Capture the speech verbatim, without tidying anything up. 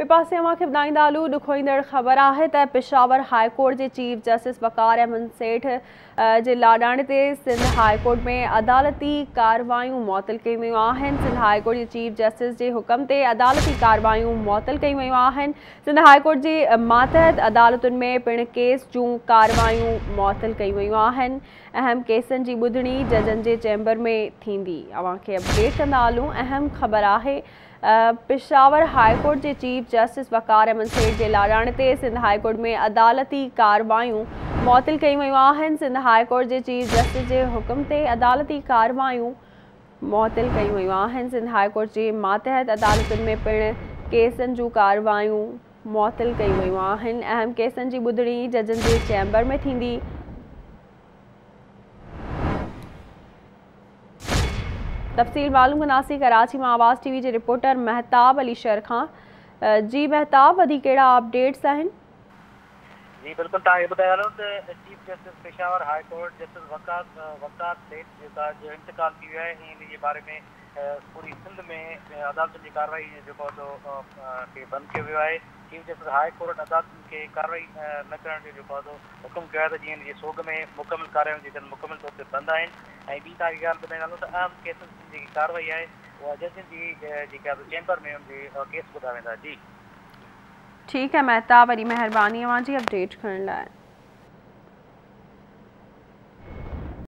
पिपासे अमां ॿुधाईंदालू ॾुखोईंदड़ ख़बर आहे त पेशावर हाई कोर्ट के चीफ जस्टिस वकार अहमद सेठ जे लाडाणे ते सिंध हाई कोर्ट में अदालती कार्रवायूं मुअतल कई वयूं आहिनि। सिंध हाई कोर्ट के चीफ जस्टिस के हुक्म ते अदालती कार्रवायूं मुअतल कई वयूं आहिनि। सिंध हाई कोर्ट जे मातहत अदालतुनि में पिण केस जूं कार्रवायूं मुअतल कई वयूं आहिनि। अहम केसनि जी ॿुधणी जजनि जे चैम्बर में थींदी। अवां खे अपडेट कंदालूं। अहम ख़बर आहे पेशावर हाई कोर्ट के चीफ जस्टिस वकार अहमद सेठ के लाडाणे ते सिंध हाई कोर्ट में अदालती कार्रवायूं मुअतल कई वयूं आहिनि। सिंध हाई कोर्ट के चीफ जस्टिस के हुक्म ते अदालती कार्रवायूं मुअतल कई वयूं आहिनि। सिंध हाई कोर्ट के मातहत अदालतुनि में पिण केसनि जूं कार्रवायूं मुअतल कई वयूं आहिनि। अहम केसनि जी ॿुधणी जजनि जे चैम्बर में थींदी। तफसील मालूम कनासी। कराची में आवाज़ टीवी के रिपोर्टर महताब अली शेर खान। जी महताब, अभी कड़ा अपडेट्स हैं? जी बिल्कुल, तुम बुधा तो chief justice Peshawar high court justice Waqar Waqar Seth जो इंतकाल किया है, इन बारे में पूरी सिंध में अदालत की कार्रवाई के बंद किया है। चीफ जस्टिस हाई कोर्ट अदालत के कार्रवाई न करने जो हुक्म किया है, जी इनकी सोग में मुकम्मल कार्रवाई मुकम्मल तौर पर बंद हैं। बी तारी गाल बुधाई तो अहम केसन की कार्रवाई है वह जजन की चैम्बर में उनके केस बुधा। जी ठीक है महताब, वरी मेहरबानी अवां जी अपडेट करण लाइ।